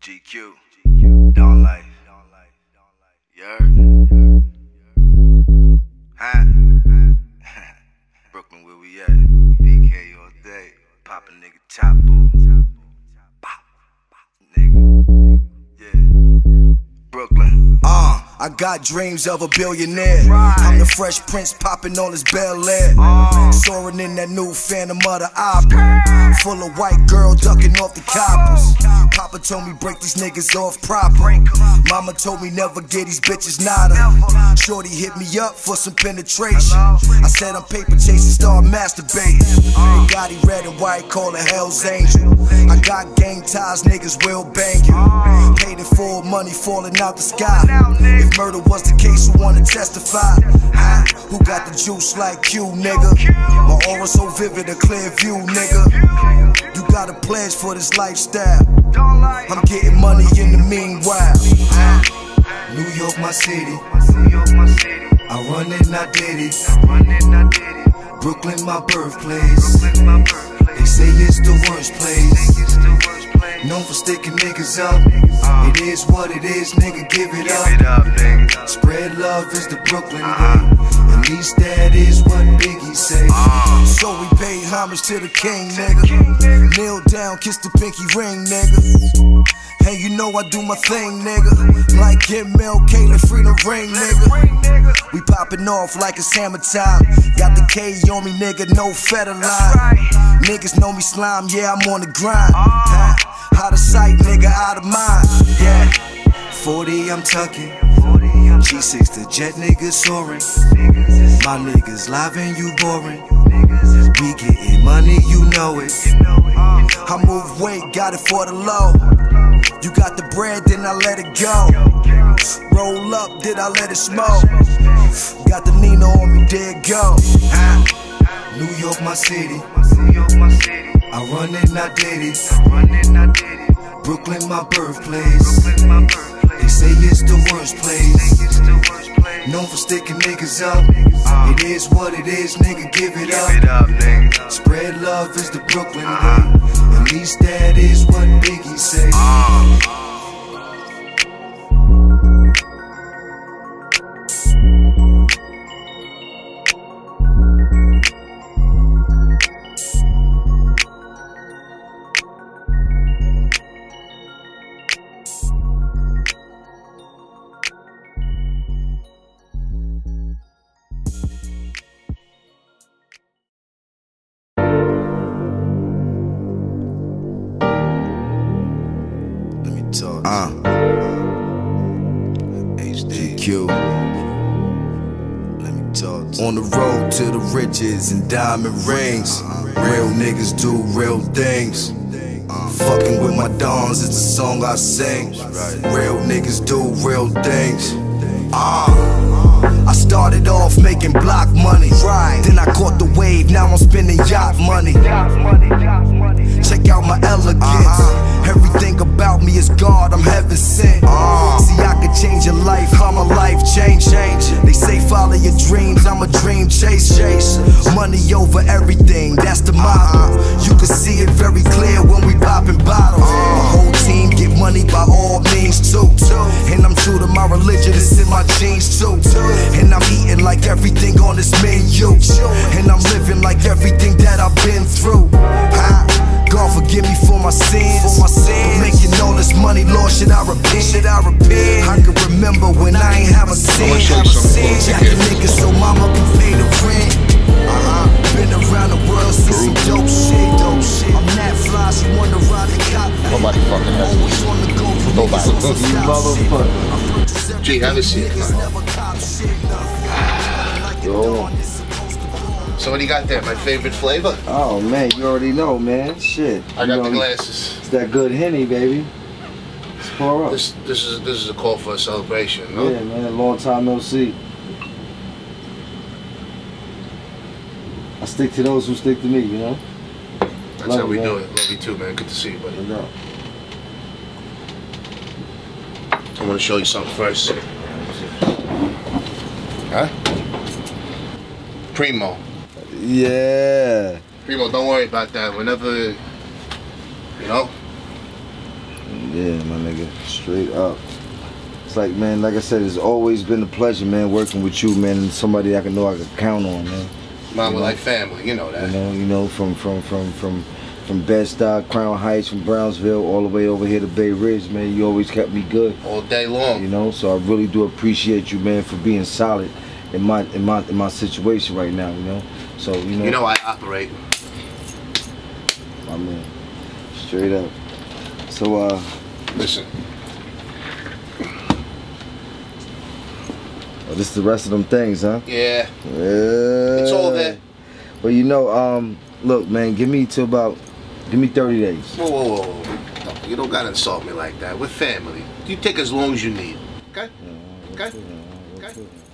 GQ, don't like, huh? Brooklyn, where we at? BK all day, pop a nigga chapo, pop, nigga, yeah. Brooklyn, I got dreams of a billionaire. I'm the Fresh Prince popping on his Bel-Air. Soaring in that new Phantom of the Opera. Full of white girls ducking off the coppers. Papa told me break these niggas off proper. Mama told me never get these bitches nada. Shorty hit me up for some penetration. I said I'm paper chasing, start masturbating. Gotti red and white, call it Hell's Angel. I got gang ties, niggas will bang you. Paid in full money, falling out the sky. If murder was the case, who wanna testify? Who got the juice like you, nigga? My aura so vivid, a clear view, nigga. You got a pledge for this lifestyle. I'm getting money in the meanwhile. New York, my city. I run it, I did it. Brooklyn, my birthplace. They say it's the worst place. Known for sticking niggas up. It is what it is, nigga, give it up, nigga. Spread love is the Brooklyn way. At least that is what Biggie say. So we pay homage to the king, nigga. Kneel down, kiss the pinky ring, nigga. Hey, you know I do my thing, nigga. Like MLK, the freedom ring, nigga. We popping off like it's hammer time. Got the K on me, nigga, no federal line. Niggas know me slime, yeah, I'm on the grind. Out of sight, nigga, out of mind, yeah. 40, I'm tucking. G6, the jet, nigga, soaring. My niggas live and you boring. We getting money, you know it. I move weight, got it for the low. You got the bread, then I let it go. Roll up, then I let it smoke. Got the Nino on me, there go. New York, my city. I run it, I did it. Brooklyn, my birthplace. They say it's the worst place. Known for sticking niggas up. It is what it is, nigga, give it up. Spread love is the Brooklyn way. At least that is what Biggie say. On the road to the riches and diamond rings. Real niggas do real things. Fucking with my dons is the song I sing. Real niggas do real things. I started off making block money. Then I caught the wave, now I'm spending yacht money. Check out my elegance. Everything about me is God, I'm heaven sent. See, I could change your life, how my life change. They say follow your dreams, I'm a dream chase. Money over everything, that's the motto. You can see it very clear when we poppin' bottles. My whole team get money by all means too. And I'm true to my religion, it's in my jeans too. And I'm eating like everything on this menu. And I'm living like everything that I've been through. God forgive me for my sins. For making all this money, Lord, should I repent? I can remember when I ain't have a sin. Jacking niggas so mama can pay the rent. Been around the world, seen some dope shit. I'm that fly, she wanna ride the cop. Nobody fucking knows. Always on the go for nobody. Gee, have a seat. Yo. So what do you got there? My favorite flavor? Oh man, you already know, man. Shit. I got the glasses. It's that good Henny, baby. Let's pour up. This is a call for a celebration, no? Yeah, man. Long time no see. I stick to those who stick to me, you know. That's how we do it. Love you too, man. Good to see you, buddy. I want to show you something first. Primo. Yeah, Primo, don't worry about that. Whenever, you know? Yeah, my nigga, straight up. It's like, man, like I said, it's always been a pleasure, man, working with you, man, and somebody I can know I can count on, man. Mama, you know, like family, you know that. You know, from Bed-Stuy, Crown Heights, from Brownsville, all the way over here to Bay Ridge, man, you always kept me good. All day long. You know, so I really do appreciate you, man, for being solid in my situation right now, you know. So, you know. You know I operate. My man. Straight up. So listen. Oh, this is the rest of them things, huh? Yeah. It's all there. Well, you know, look, man, give me 30 days. Whoa, whoa, whoa. No, you don't gotta insult me like that. We're family. You take as long as you need. Okay? Okay? Okay?